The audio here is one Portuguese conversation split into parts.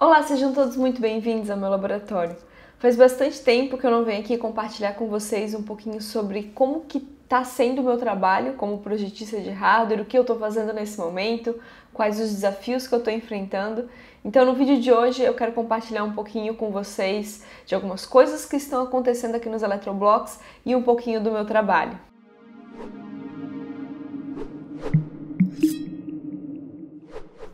Olá, sejam todos muito bem-vindos ao meu laboratório. Faz bastante tempo que eu não venho aqui compartilhar com vocês um pouquinho sobre como que tá sendo o meu trabalho como projetista de hardware, o que eu estou fazendo nesse momento, quais os desafios que eu estou enfrentando. Então no vídeo de hoje eu quero compartilhar um pouquinho com vocês de algumas coisas que estão acontecendo aqui nos Electroblocks e um pouquinho do meu trabalho.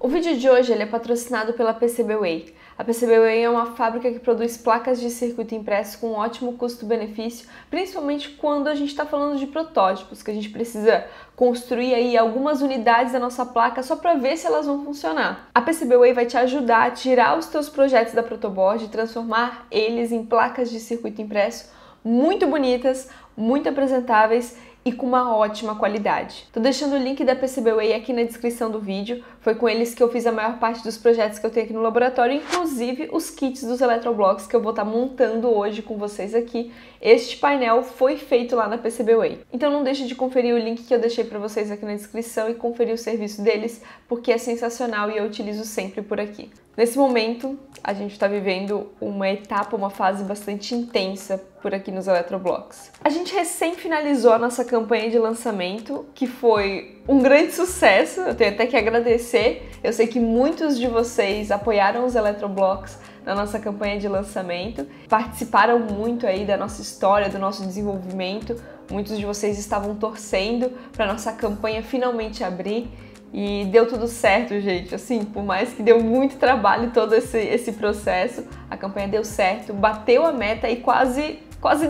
O vídeo de hoje ele é patrocinado pela PCBWay. A PCBWay é uma fábrica que produz placas de circuito impresso com um ótimo custo-benefício, principalmente quando a gente está falando de protótipos, que a gente precisa construir aí algumas unidades da nossa placa só para ver se elas vão funcionar. A PCBWay vai te ajudar a tirar os teus projetos da protoboard e transformar eles em placas de circuito impresso muito bonitas, muito apresentáveis e com uma ótima qualidade. Tô deixando o link da PCBWay aqui na descrição do vídeo, foi com eles que eu fiz a maior parte dos projetos que eu tenho aqui no laboratório, inclusive os kits dos Electroblocks que eu vou estar montando hoje com vocês aqui. Este painel foi feito lá na PCBWay. Então não deixe de conferir o link que eu deixei para vocês aqui na descrição e conferir o serviço deles, porque é sensacional e eu utilizo sempre por aqui. Nesse momento, a gente está vivendo uma etapa, uma fase bastante intensa por aqui nos Electroblocks. A gente recém finalizou a nossa campanha de lançamento, que foi um grande sucesso, eu tenho até que agradecer. Eu sei que muitos de vocês apoiaram os Electroblocks na nossa campanha de lançamento, participaram muito aí da nossa história, do nosso desenvolvimento. Muitos de vocês estavam torcendo para nossa campanha finalmente abrir. E deu tudo certo, gente, assim, por mais que deu muito trabalho todo esse processo, a campanha deu certo, bateu a meta e quase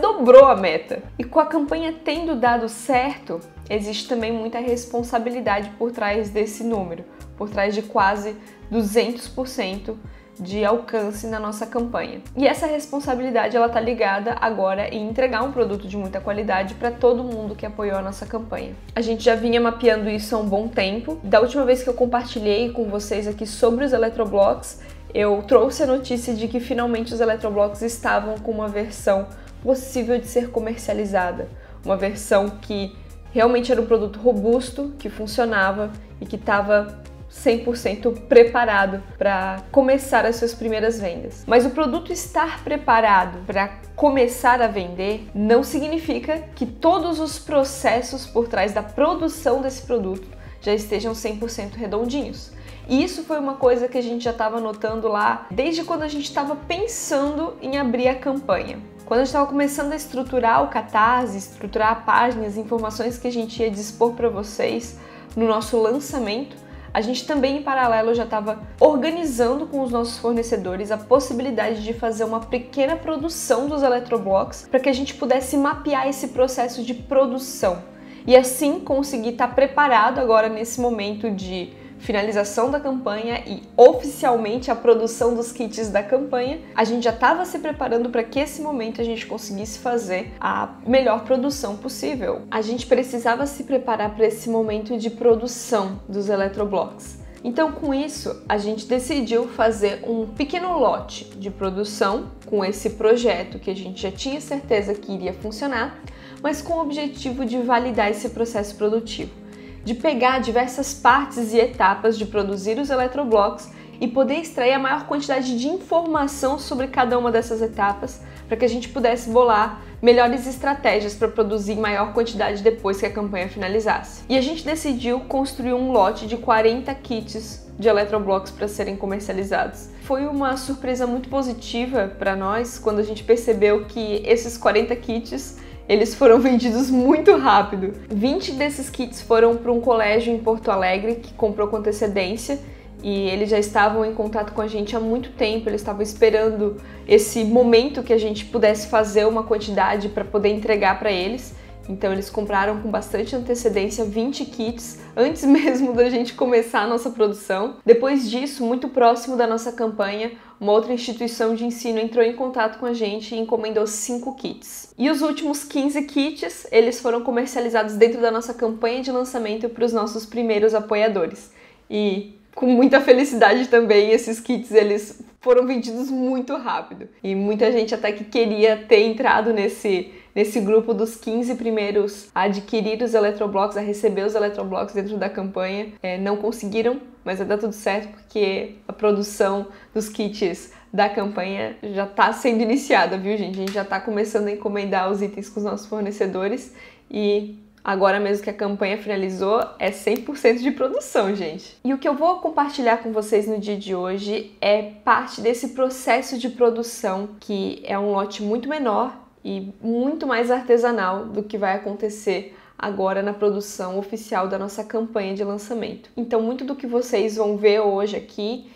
dobrou a meta. E com a campanha tendo dado certo, existe também muita responsabilidade por trás desse número, por trás de quase 200% de alcance na nossa campanha. E essa responsabilidade ela tá ligada agora em entregar um produto de muita qualidade para todo mundo que apoiou a nossa campanha. A gente já vinha mapeando isso há um bom tempo. Da última vez que eu compartilhei com vocês aqui sobre os Electroblocks, eu trouxe a notícia de que finalmente os Electroblocks estavam com uma versão possível de ser comercializada, uma versão que realmente era um produto robusto, que funcionava e que estava 100% preparado para começar as suas primeiras vendas. Mas o produto estar preparado para começar a vender não significa que todos os processos por trás da produção desse produto já estejam 100% redondinhos. E isso foi uma coisa que a gente já estava notando lá desde quando a gente estava pensando em abrir a campanha. Quando a gente estava começando a estruturar o Catarse, estruturar páginas, informações que a gente ia dispor para vocês no nosso lançamento, a gente também, em paralelo, já estava organizando com os nossos fornecedores a possibilidade de fazer uma pequena produção dos Electroblocks para que a gente pudesse mapear esse processo de produção e assim conseguir estar preparado agora nesse momento de finalização da campanha e oficialmente a produção dos kits da campanha. A gente já estava se preparando para que esse momento a gente conseguisse fazer a melhor produção possível. A gente precisava se preparar para esse momento de produção dos Electroblocks. Então, com isso, a gente decidiu fazer um pequeno lote de produção com esse projeto que a gente já tinha certeza que iria funcionar, mas com o objetivo de validar esse processo produtivo, de pegar diversas partes e etapas de produzir os Electroblocks e poder extrair a maior quantidade de informação sobre cada uma dessas etapas para que a gente pudesse bolar melhores estratégias para produzir maior quantidade depois que a campanha finalizasse. E a gente decidiu construir um lote de 40 kits de Electroblocks para serem comercializados. Foi uma surpresa muito positiva para nós quando a gente percebeu que esses 40 kits eles foram vendidos muito rápido. 20 desses kits foram para um colégio em Porto Alegre que comprou com antecedência e eles já estavam em contato com a gente há muito tempo, eles estavam esperando esse momento que a gente pudesse fazer uma quantidade para poder entregar para eles. Então eles compraram com bastante antecedência 20 kits antes mesmo da gente começar a nossa produção. Depois disso, muito próximo da nossa campanha, uma outra instituição de ensino entrou em contato com a gente e encomendou 5 kits. E os últimos 15 kits, eles foram comercializados dentro da nossa campanha de lançamento para os nossos primeiros apoiadores. E com muita felicidade também, esses kits eles foram vendidos muito rápido. E muita gente até que queria ter entrado nesse grupo dos 15 primeiros a adquirir os Electroblocks, a receber os Electroblocks dentro da campanha, não conseguiram, mas vai dar tudo certo porque a produção dos kits da campanha já está sendo iniciada, viu, gente? A gente já está começando a encomendar os itens com os nossos fornecedores e agora mesmo que a campanha finalizou, é 100% de produção, gente. E o que eu vou compartilhar com vocês no dia de hoje é parte desse processo de produção, que é um lote muito menor e muito mais artesanal do que vai acontecer agora na produção oficial da nossa campanha de lançamento. Então, muito do que vocês vão ver hoje aqui,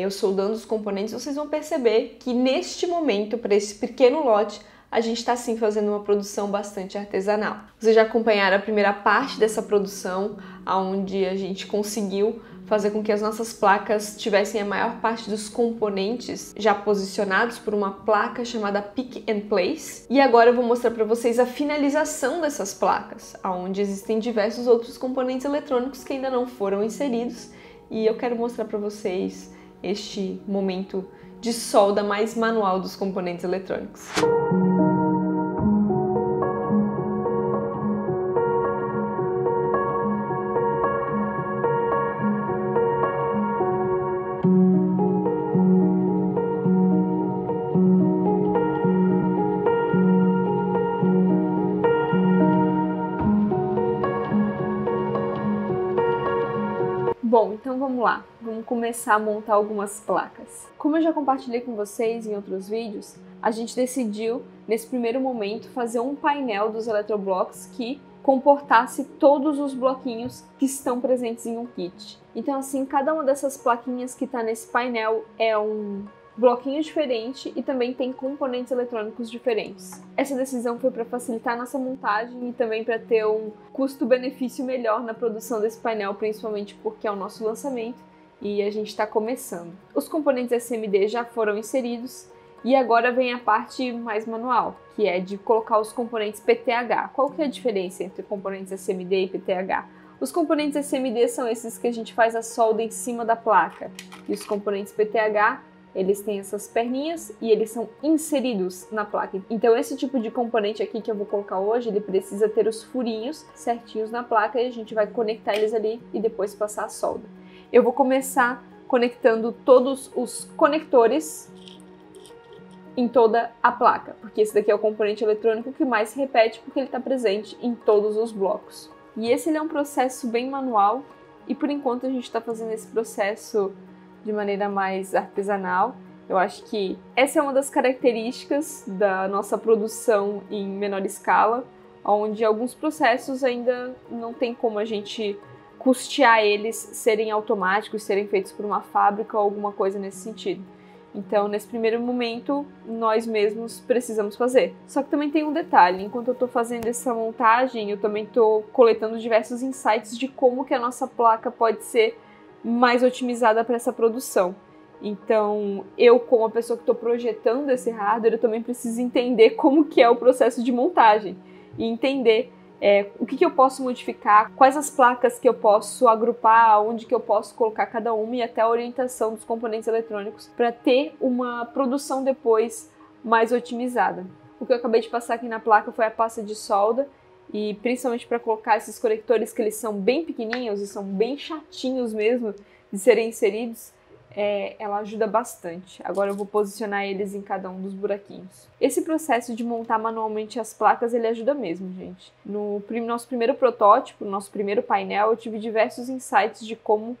eu soldando os componentes, vocês vão perceber que neste momento, para esse pequeno lote, a gente está sim fazendo uma produção bastante artesanal. Vocês já acompanharam a primeira parte dessa produção, onde a gente conseguiu fazer com que as nossas placas tivessem a maior parte dos componentes já posicionados por uma placa chamada Pick and Place. E agora eu vou mostrar para vocês a finalização dessas placas, onde existem diversos outros componentes eletrônicos que ainda não foram inseridos. E eu quero mostrar para vocês este momento de solda mais manual dos componentes eletrônicos. Bom, então vamos lá, vamos começar a montar algumas placas. Como eu já compartilhei com vocês em outros vídeos, a gente decidiu, nesse primeiro momento, fazer um painel dos Electroblocks que comportasse todos os bloquinhos que estão presentes em um kit. Então assim, cada uma dessas plaquinhas que está nesse painel é um bloquinho diferente e também tem componentes eletrônicos diferentes. Essa decisão foi para facilitar a nossa montagem e também para ter um custo-benefício melhor na produção desse painel, principalmente porque é o nosso lançamento e a gente está começando. Os componentes SMD já foram inseridos e agora vem a parte mais manual, que é de colocar os componentes PTH. Qual que é a diferença entre componentes SMD e PTH? Os componentes SMD são esses que a gente faz a solda em cima da placa e os componentes PTH, eles têm essas perninhas e eles são inseridos na placa. Então esse tipo de componente aqui que eu vou colocar hoje, ele precisa ter os furinhos certinhos na placa e a gente vai conectar eles ali e depois passar a solda. Eu vou começar conectando todos os conectores em toda a placa, porque esse daqui é o componente eletrônico que mais se repete porque ele está presente em todos os blocos. E esse ele é um processo bem manual e por enquanto a gente está fazendo esse processo de maneira mais artesanal. Eu acho que essa é uma das características da nossa produção em menor escala, onde alguns processos ainda não tem como a gente custear eles serem automáticos, serem feitos por uma fábrica ou alguma coisa nesse sentido. Então, nesse primeiro momento, nós mesmos precisamos fazer. Só que também tem um detalhe, enquanto eu estou fazendo essa montagem, eu também estou coletando diversos insights de como que a nossa placa pode ser mais otimizada para essa produção. Então, eu como a pessoa que estou projetando esse hardware, eu também preciso entender como que é o processo de montagem e entender o que eu posso modificar, quais as placas que eu posso agrupar, onde que eu posso colocar cada uma e até a orientação dos componentes eletrônicos para ter uma produção depois mais otimizada. O que eu acabei de passar aqui na placa foi a pasta de solda, e principalmente para colocar esses conectores que eles são bem pequenininhos e são bem chatinhos mesmo de serem inseridos, ela ajuda bastante. Agora eu vou posicionar eles em cada um dos buraquinhos. Esse processo de montar manualmente as placas, ele ajuda mesmo, gente. No nosso primeiro protótipo, no nosso primeiro painel, eu tive diversos insights de como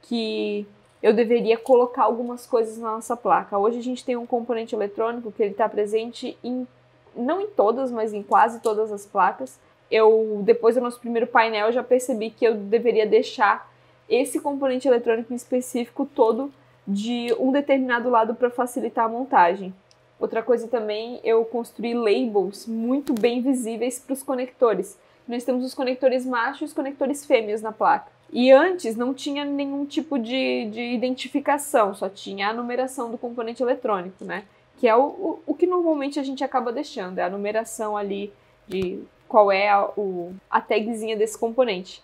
que eu deveria colocar algumas coisas na nossa placa. Hoje a gente tem um componente eletrônico que ele está presente em, não em todas, mas em quase todas as placas. Depois do nosso primeiro painel, eu já percebi que eu deveria deixar esse componente eletrônico em específico todo de um determinado lado para facilitar a montagem. Outra coisa também, eu construí labels muito bem visíveis para os conectores. Nós temos os conectores machos e os conectores fêmeas na placa. E antes não tinha nenhum tipo de identificação, só tinha a numeração do componente eletrônico, né? Que é o que normalmente a gente acaba deixando, é a numeração ali de qual é a tagzinha desse componente.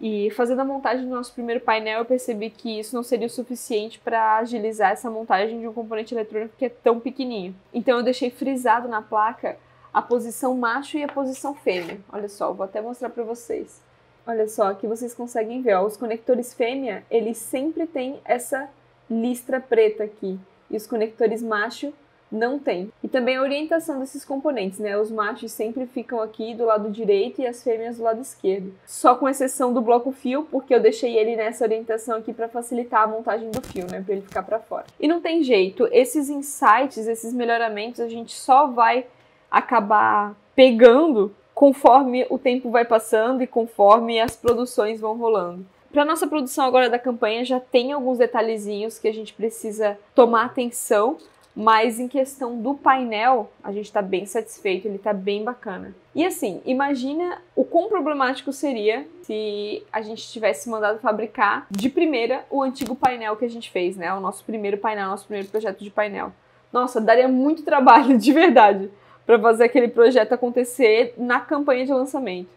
E fazendo a montagem do nosso primeiro painel, eu percebi que isso não seria o suficiente para agilizar essa montagem de um componente eletrônico que é tão pequenininho. Então eu deixei frisado na placa a posição macho e a posição fêmea. Olha só, eu vou até mostrar para vocês. Olha só, aqui vocês conseguem ver, ó, os conectores fêmea, eles sempre têm essa listra preta aqui, e os conectores macho não tem. E também a orientação desses componentes, né? Os machos sempre ficam aqui do lado direito e as fêmeas do lado esquerdo. Só com exceção do bloco fio, porque eu deixei ele nessa orientação aqui para facilitar a montagem do fio, né? Para ele ficar para fora. E não tem jeito, esses insights, esses melhoramentos, a gente só vai acabar pegando conforme o tempo vai passando e conforme as produções vão rolando. Para nossa produção agora da campanha já tem alguns detalhezinhos que a gente precisa tomar atenção, mas em questão do painel, a gente está bem satisfeito, ele está bem bacana. E assim, imagina o quão problemático seria se a gente tivesse mandado fabricar de primeira o antigo painel que a gente fez, né? O nosso primeiro painel, nosso primeiro projeto de painel. Nossa, daria muito trabalho, de verdade, para fazer aquele projeto acontecer na campanha de lançamento.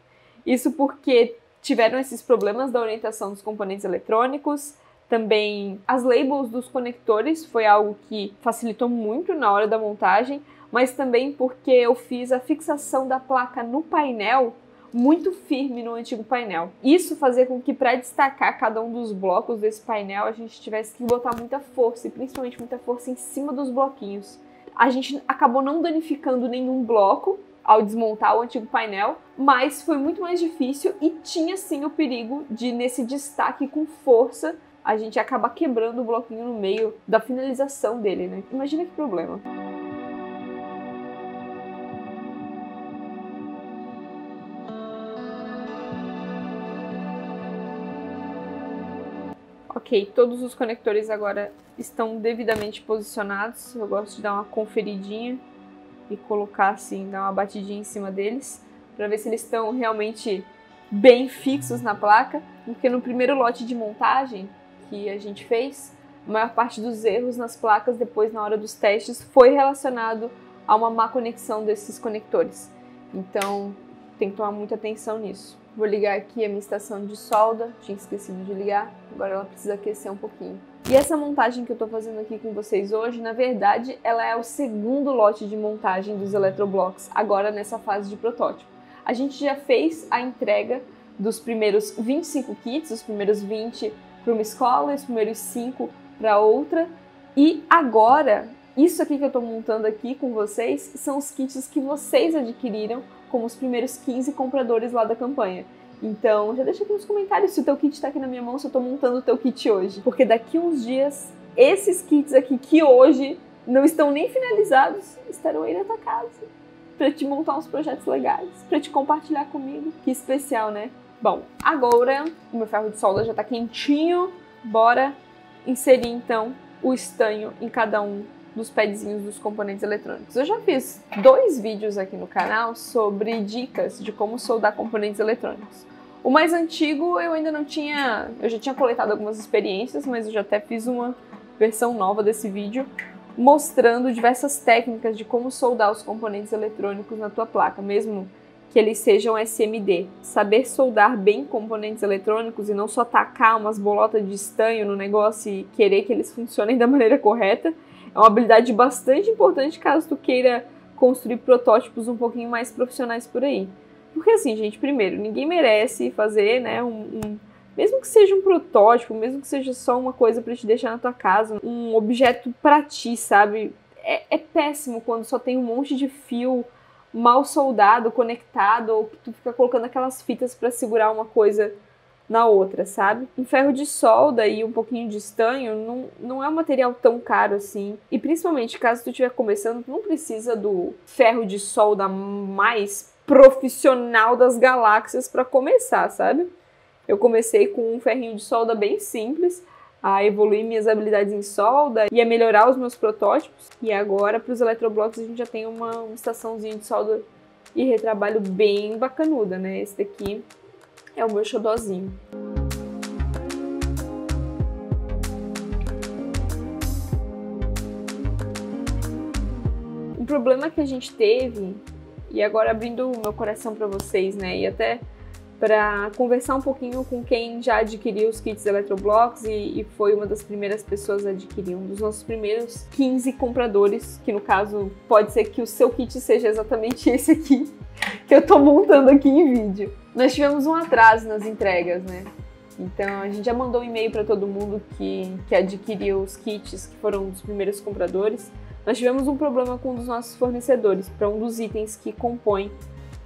Isso porque tiveram esses problemas da orientação dos componentes eletrônicos. Também as labels dos conectores foi algo que facilitou muito na hora da montagem, mas também porque eu fiz a fixação da placa no painel muito firme no antigo painel. Isso fazia com que, para destacar cada um dos blocos desse painel, a gente tivesse que botar muita força, e principalmente muita força em cima dos bloquinhos. A gente acabou não danificando nenhum bloco ao desmontar o antigo painel, mas foi muito mais difícil e tinha sim o perigo de, nesse destaque com força, a gente acaba quebrando o bloquinho no meio da finalização dele, né? Imagina que problema. Ok, todos os conectores agora estão devidamente posicionados. Eu gosto de dar uma conferidinha e colocar assim, dar uma batidinha em cima deles, para ver se eles estão realmente bem fixos na placa, porque no primeiro lote de montagem que a gente fez, a maior parte dos erros nas placas depois na hora dos testes foi relacionado a uma má conexão desses conectores. Então tem que tomar muita atenção nisso. Vou ligar aqui a minha estação de solda, tinha esquecido de ligar, agora ela precisa aquecer um pouquinho. E essa montagem que eu tô fazendo aqui com vocês hoje, na verdade, ela é o segundo lote de montagem dos Electroblocks, agora nessa fase de protótipo. A gente já fez a entrega dos primeiros 25 kits, os primeiros 20 para uma escola, os primeiros 5 para outra. E agora, isso aqui que eu estou montando aqui com vocês, são os kits que vocês adquiriram como os primeiros 15 compradores lá da campanha. Então, já deixa aqui nos comentários se o teu kit está aqui na minha mão, se eu estou montando o teu kit hoje. Porque daqui uns dias, esses kits aqui que hoje não estão nem finalizados, estarão aí na tua casa, para te montar uns projetos legais, para te compartilhar comigo. Que especial, né? Bom, agora o meu ferro de solda já tá quentinho. Bora inserir então o estanho em cada um dos padzinhos dos componentes eletrônicos. Eu já fiz 2 vídeos aqui no canal sobre dicas de como soldar componentes eletrônicos. O mais antigo eu ainda não tinha... Eu já tinha coletado algumas experiências, mas eu já até fiz uma versão nova desse vídeo, mostrando diversas técnicas de como soldar os componentes eletrônicos na tua placa, mesmo que eles sejam SMD. Saber soldar bem componentes eletrônicos e não só tacar umas bolotas de estanho no negócio e querer que eles funcionem da maneira correta é uma habilidade bastante importante caso tu queira construir protótipos um pouquinho mais profissionais por aí. Porque assim, gente, primeiro, ninguém merece fazer, né, mesmo que seja um protótipo, mesmo que seja só uma coisa para te deixar na tua casa, um objeto para ti, sabe? É péssimo quando só tem um monte de fio mal soldado, conectado, ou que tu fica colocando aquelas fitas para segurar uma coisa na outra, sabe? Um ferro de solda e um pouquinho de estanho não é um material tão caro assim. E principalmente caso tu estiver começando, tu não precisa do ferro de solda mais profissional das galáxias para começar, sabe? Eu comecei com um ferrinho de solda bem simples, a evoluir minhas habilidades em solda e a melhorar os meus protótipos. E agora, para os Electroblocks, a gente já tem uma estaçãozinha de solda e retrabalho bem bacanuda, né? Esse daqui é o meu xodózinho. O problema que a gente teve, e agora abrindo o meu coração para vocês, né? E até para conversar um pouquinho com quem já adquiriu os kits Electroblocks e foi uma das primeiras pessoas a adquirir, um dos nossos primeiros 15 compradores, que no caso pode ser que o seu kit seja exatamente esse aqui, que eu tô montando aqui em vídeo. Nós tivemos um atraso nas entregas, né? Então a gente já mandou um e-mail para todo mundo que adquiriu os kits, que foram um dos primeiros compradores. Nós tivemos um problema com um dos nossos fornecedores para um dos itens que compõem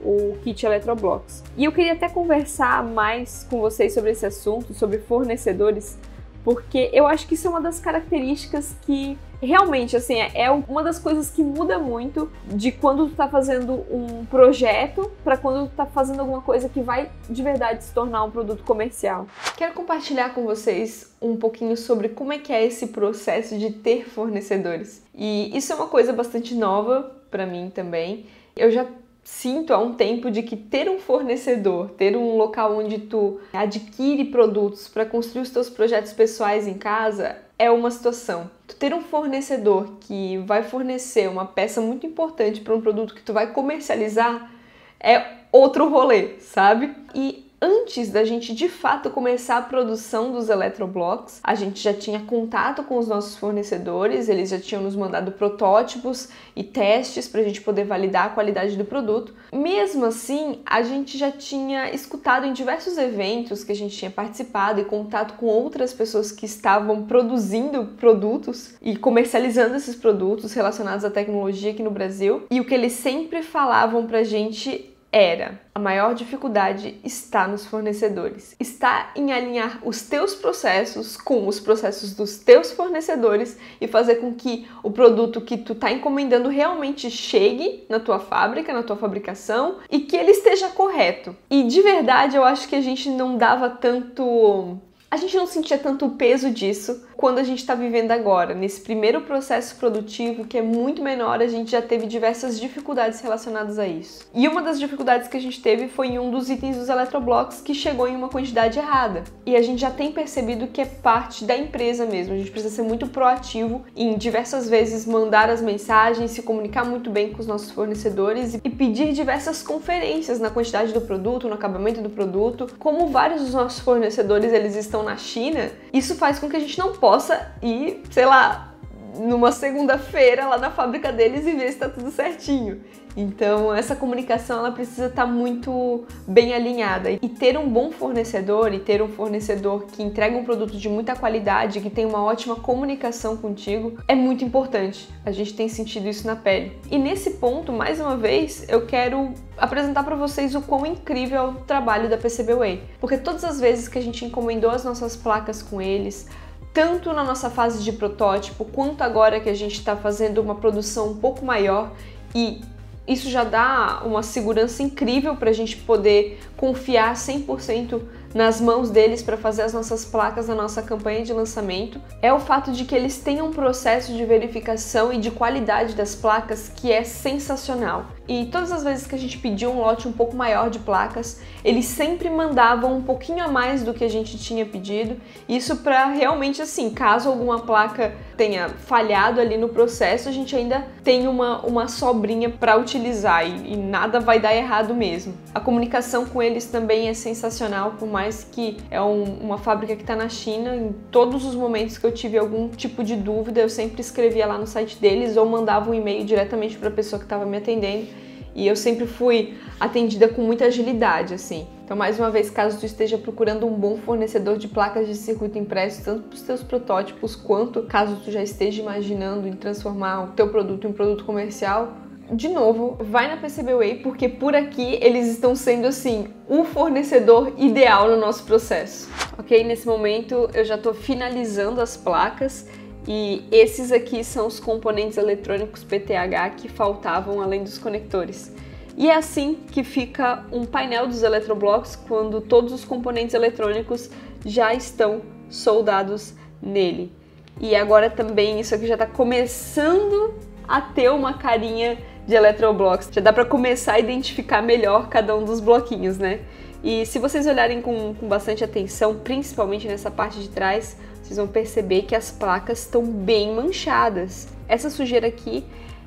o kit Electroblocks. E eu queria até conversar mais com vocês sobre esse assunto, sobre fornecedores, porque eu acho que isso é uma das características que realmente, assim, é uma das coisas que muda muito de quando tu tá fazendo um projeto para quando tu tá fazendo alguma coisa que vai de verdade se tornar um produto comercial. Quero compartilhar com vocês um pouquinho sobre como é que é esse processo de ter fornecedores. E isso é uma coisa bastante nova para mim também. Eu já sinto há um tempo de que ter um fornecedor, ter um local onde tu adquire produtos para construir os teus projetos pessoais em casa é uma situação. Tu ter um fornecedor que vai fornecer uma peça muito importante para um produto que tu vai comercializar é outro rolê, sabe? E antes da gente de fato começar a produção dos Electroblocks, a gente já tinha contato com os nossos fornecedores, eles já tinham nos mandado protótipos e testes para a gente poder validar a qualidade do produto. Mesmo assim, a gente já tinha escutado em diversos eventos que a gente tinha participado e contato com outras pessoas que estavam produzindo produtos e comercializando esses produtos relacionados à tecnologia aqui no Brasil. E o que eles sempre falavam pra gente era: a maior dificuldade está nos fornecedores. Está em alinhar os teus processos com os processos dos teus fornecedores e fazer com que o produto que tu tá encomendando realmente chegue na tua fábrica, na tua fabricação e que ele esteja correto. E de verdade eu acho que a gente não dava tanto... A gente não sentia tanto o peso disso quando a gente está vivendo agora. Nesse primeiro processo produtivo, que é muito menor, a gente já teve diversas dificuldades relacionadas a isso. E uma das dificuldades que a gente teve foi em um dos itens dos Electroblocks que chegou em uma quantidade errada. E a gente já tem percebido que é parte da empresa mesmo. A gente precisa ser muito proativo em diversas vezes mandar as mensagens, se comunicar muito bem com os nossos fornecedores e pedir diversas conferências na quantidade do produto, no acabamento do produto. Como vários dos nossos fornecedores, eles estão na China, isso faz com que a gente não possa ir, sei lá, numa segunda-feira lá na fábrica deles e ver se tá tudo certinho. Então essa comunicação ela precisa estar muito bem alinhada. E ter um bom fornecedor e ter um fornecedor que entrega um produto de muita qualidade, que tem uma ótima comunicação contigo, é muito importante. A gente tem sentido isso na pele. E nesse ponto, mais uma vez, eu quero apresentar para vocês o quão incrível é o trabalho da PCBWay. Porque todas as vezes que a gente encomendou as nossas placas com eles, tanto na nossa fase de protótipo, quanto agora que a gente está fazendo uma produção um pouco maior, e isso já dá uma segurança incrível para a gente poder confiar 100% nas mãos deles para fazer as nossas placas na nossa campanha de lançamento, é o fato de que eles têm um processo de verificação e de qualidade das placas que é sensacional. E todas as vezes que a gente pediu um lote um pouco maior de placas, eles sempre mandavam um pouquinho a mais do que a gente tinha pedido, isso para realmente, assim, caso alguma placa tenha falhado ali no processo, a gente ainda tem uma sobrinha para utilizar e nada vai dar errado mesmo. A comunicação com eles também é sensacional, por mais que é uma fábrica que está na China. Em todos os momentos que eu tive algum tipo de dúvida, eu sempre escrevia lá no site deles ou mandava um e-mail diretamente para a pessoa que estava me atendendo. E eu sempre fui atendida com muita agilidade, assim. Então, mais uma vez, caso tu esteja procurando um bom fornecedor de placas de circuito impresso, tanto para os teus protótipos, quanto caso tu já esteja imaginando em transformar o teu produto em um produto comercial, de novo, vai na PCBWay, porque por aqui eles estão sendo, assim, o fornecedor ideal no nosso processo. Ok, nesse momento eu já estou finalizando as placas. E esses aqui são os componentes eletrônicos PTH que faltavam além dos conectores. E é assim que fica um painel dos Electroblocks quando todos os componentes eletrônicos já estão soldados nele. E agora também isso aqui já está começando a ter uma carinha de Electroblocks. Já dá para começar a identificar melhor cada um dos bloquinhos, né? E se vocês olharem com bastante atenção, principalmente nessa parte de trás, vocês vão perceber que as placas estão bem manchadas. Essa sujeira aqui,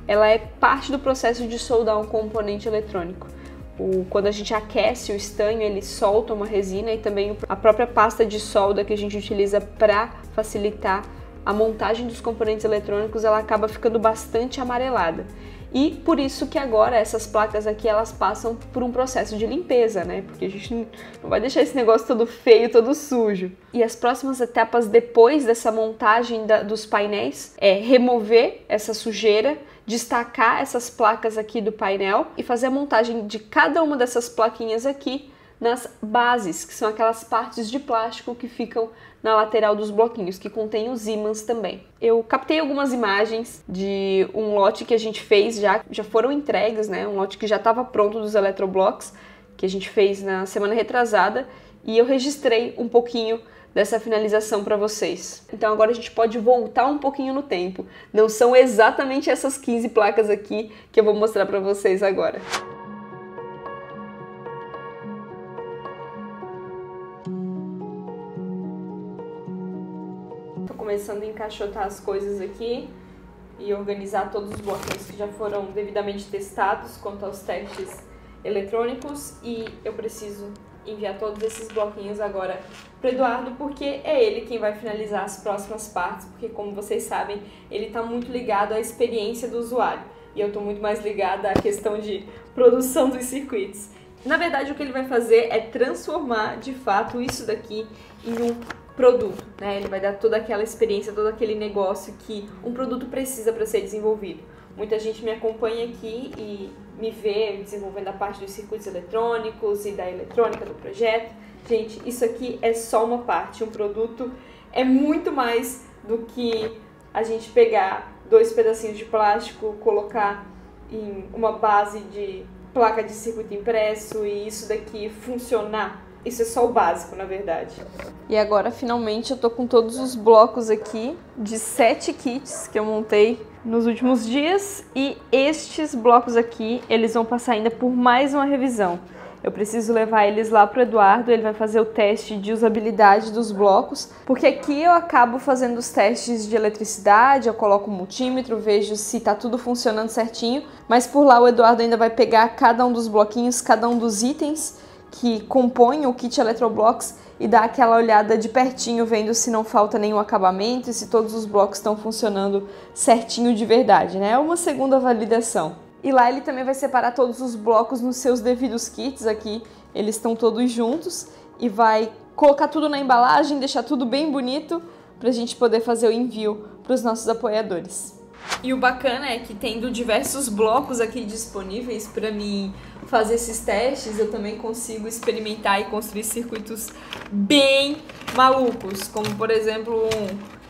ela é parte do processo de soldar um componente eletrônico. Quando a gente aquece o estanho, ele solta uma resina e também a própria pasta de solda que a gente utiliza para facilitar a montagem dos componentes eletrônicos, ela acaba ficando bastante amarelada. E por isso que agora essas placas aqui, elas passam por um processo de limpeza, né? Porque a gente não vai deixar esse negócio todo feio, todo sujo. E as próximas etapas depois dessa montagem dos painéis é remover essa sujeira, destacar essas placas aqui do painel e fazer a montagem de cada uma dessas plaquinhas aqui nas bases, que são aquelas partes de plástico que ficam na lateral dos bloquinhos, que contém os ímãs também. Eu captei algumas imagens de um lote que a gente fez, já foram entregues, né? Um lote que já estava pronto dos Electroblocks, que a gente fez na semana retrasada, e eu registrei um pouquinho dessa finalização para vocês. Então agora a gente pode voltar um pouquinho no tempo. Não são exatamente essas 15 placas aqui que eu vou mostrar para vocês agora. Começando a encaixotar as coisas aqui e organizar todos os bloquinhos que já foram devidamente testados quanto aos testes eletrônicos, e eu preciso enviar todos esses bloquinhos agora para o Eduardo, porque é ele quem vai finalizar as próximas partes, porque, como vocês sabem, ele está muito ligado à experiência do usuário e eu estou muito mais ligada à questão de produção dos circuitos. Na verdade, o que ele vai fazer é transformar de fato isso daqui em um produto, né? Ele vai dar toda aquela experiência, todo aquele negócio que um produto precisa para ser desenvolvido. Muita gente me acompanha aqui e me vê desenvolvendo a parte dos circuitos eletrônicos e da eletrônica do projeto. Gente, isso aqui é só uma parte. Um produto é muito mais do que a gente pegar dois pedacinhos de plástico, colocar em uma base de placa de circuito impresso e isso daqui funcionar. Isso é só o básico, na verdade. E agora, finalmente, eu tô com todos os blocos aqui de 7 kits que eu montei nos últimos dias. E estes blocos aqui, eles vão passar ainda por mais uma revisão. Eu preciso levar eles lá pro Eduardo, ele vai fazer o teste de usabilidade dos blocos, porque aqui eu acabo fazendo os testes de eletricidade, eu coloco o multímetro, vejo se tá tudo funcionando certinho, mas por lá o Eduardo ainda vai pegar cada um dos bloquinhos, cada um dos itens que compõem o kit Electroblocks e dá aquela olhada de pertinho, vendo se não falta nenhum acabamento e se todos os blocos estão funcionando certinho de verdade, né? É uma segunda validação. E lá ele também vai separar todos os blocos nos seus devidos kits aqui, eles estão todos juntos, e vai colocar tudo na embalagem, deixar tudo bem bonito para a gente poder fazer o envio para os nossos apoiadores. E o bacana é que, tendo diversos blocos aqui disponíveis para mim fazer esses testes, eu também consigo experimentar e construir circuitos bem malucos, como, por exemplo, um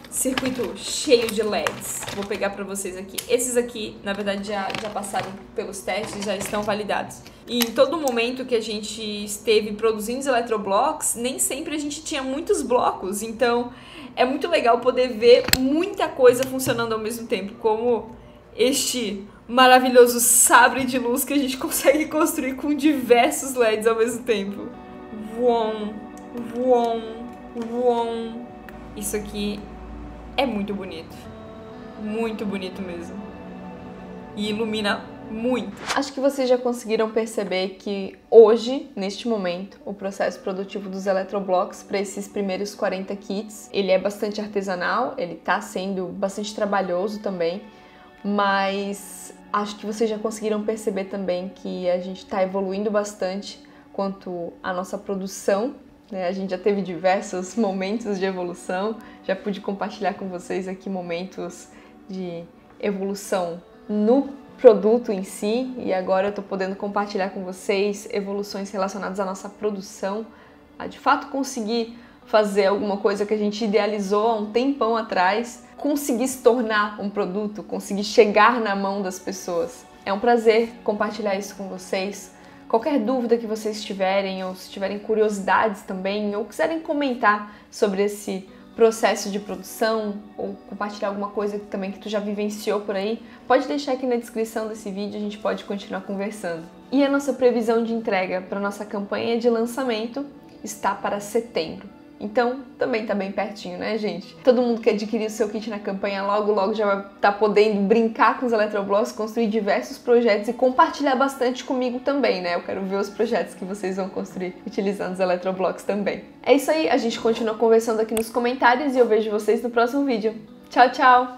circuito cheio de LEDs. Vou pegar para vocês aqui. Esses aqui, na verdade, já passaram pelos testes, já estão validados. E em todo momento que a gente esteve produzindo os Electroblocks, nem sempre a gente tinha muitos blocos, então é muito legal poder ver muita coisa funcionando ao mesmo tempo, como este maravilhoso sabre de luz que a gente consegue construir com diversos LEDs ao mesmo tempo. Voom, voom, voom. Isso aqui é muito bonito mesmo. E ilumina muito. Acho que vocês já conseguiram perceber que hoje, neste momento, o processo produtivo dos Electroblocks para esses primeiros 40 kits, ele é bastante artesanal, ele está sendo bastante trabalhoso também, mas acho que vocês já conseguiram perceber também que a gente está evoluindo bastante quanto à nossa produção, né? A gente já teve diversos momentos de evolução, já pude compartilhar com vocês aqui momentos de evolução no produto em si, e agora eu tô podendo compartilhar com vocês evoluções relacionadas à nossa produção, a de fato conseguir fazer alguma coisa que a gente idealizou há um tempão atrás, conseguir se tornar um produto, conseguir chegar na mão das pessoas. É um prazer compartilhar isso com vocês. Qualquer dúvida que vocês tiverem, ou se tiverem curiosidades também, ou quiserem comentar sobre esse processo de produção, ou compartilhar alguma coisa também que tu já vivenciou por aí, pode deixar aqui na descrição desse vídeo, a gente pode continuar conversando. E a nossa previsão de entrega para nossa campanha de lançamento está para setembro. Então, também está bem pertinho, né, gente? Todo mundo que adquirir o seu kit na campanha logo já vai estar podendo brincar com os Electroblocks, construir diversos projetos e compartilhar bastante comigo também, né? Eu quero ver os projetos que vocês vão construir utilizando os Electroblocks também. É isso aí, a gente continua conversando aqui nos comentários e eu vejo vocês no próximo vídeo. Tchau, tchau!